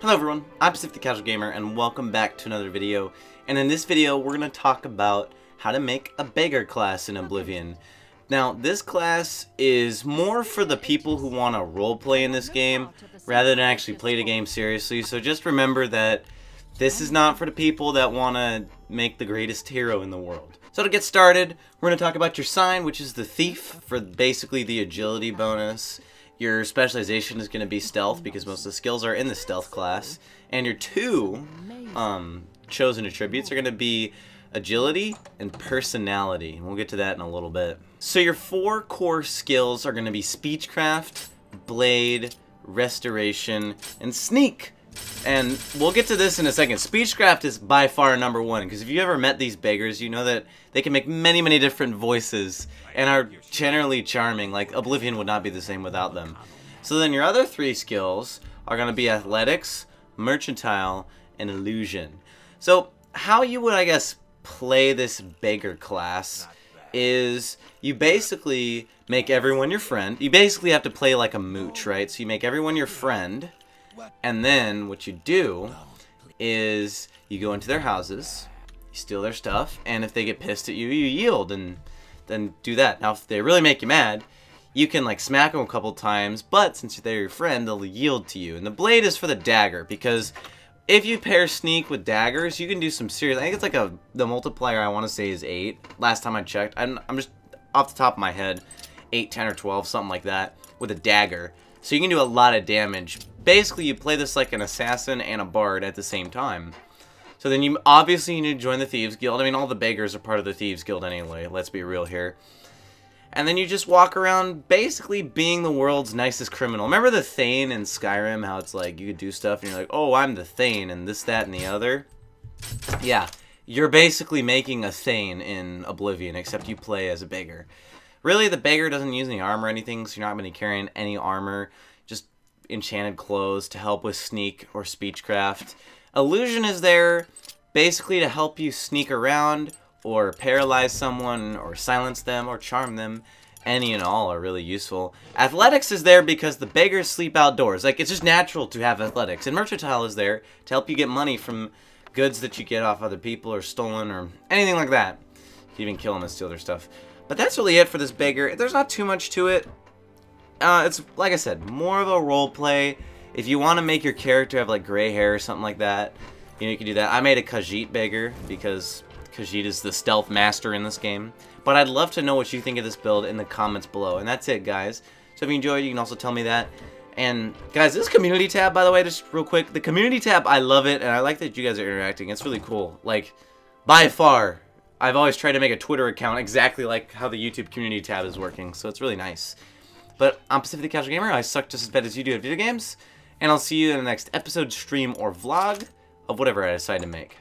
Hello everyone, I'm Pacific the Casual Gamer and welcome back to another video. And in this video we're going to talk about how to make a beggar class in Oblivion. Now this class is more for the people who want to roleplay in this game rather than actually play the game seriously. So just remember that this is not for the people that want to make the greatest hero in the world. So to get started, we're going to talk about your sign, which is the thief, for basically the agility bonus. Your specialization is going to be stealth because most of the skills are in the stealth class. And your two chosen attributes are going to be agility and personality. And we'll get to that in a little bit. So your four core skills are going to be speechcraft, blade, restoration, and sneak. And we'll get to this in a second. Speechcraft is by far number one, because if you ever met these beggars, you know that they can make many, many different voices and are generally charming. Like, Oblivion would not be the same without them. So then your other three skills are going to be athletics, mercantile, and illusion. So how you would, I guess, play this beggar class is you basically make everyone your friend. You basically have to play like a mooch, right? So you make everyone your friend. And then what you do is you go into their houses, you steal their stuff, and if they get pissed at you, you yield and then do that. Now, if they really make you mad, you can like smack them a couple times, but since they're your friend, they'll yield to you. And the blade is for the dagger, because if you pair sneak with daggers, you can do some serious... I think it's like the multiplier I want to say is 8. Last time I checked, I'm just off the top of my head, 8, 10, or 12, something like that, with a dagger. So you can do a lot of damage. Basically, you play this like an assassin and a bard at the same time. So then you obviously need to join the Thieves Guild. I mean, all the beggars are part of the Thieves Guild anyway, let's be real here. And then you just walk around basically being the world's nicest criminal. Remember the Thane in Skyrim, how it's like you could do stuff and you're like, oh, I'm the Thane and this, that, and the other? Yeah, you're basically making a Thane in Oblivion, except you play as a beggar. Really, the beggar doesn't use any armor or anything, so you're not going to be carrying any armor. Just enchanted clothes to help with sneak or speechcraft. Illusion is there basically to help you sneak around or paralyze someone or silence them or charm them. Any and all are really useful. Athletics is there because the beggars sleep outdoors. Like, it's just natural to have athletics. And mercantile is there to help you get money from goods that you get off other people or stolen or anything like that. You can even kill them and steal their stuff. But that's really it for this beggar. There's not too much to it. It's, like I said, more of a role play. If you want to make your character have, like, gray hair or something like that, you know, you can do that. I made a Khajiit beggar because Khajiit is the stealth master in this game. But I'd love to know what you think of this build in the comments below. And that's it, guys. So if you enjoyed, you can also tell me that. And, guys, this community tab, by the way, just real quick. The community tab, I love it, and I like that you guys are interacting. It's really cool. Like, by far, I've always tried to make a Twitter account exactly like how the YouTube community tab is working, so it's really nice. But I'm Pacific the Casual Gamer, I suck just as bad as you do at video games, and I'll see you in the next episode, stream, or vlog of whatever I decide to make.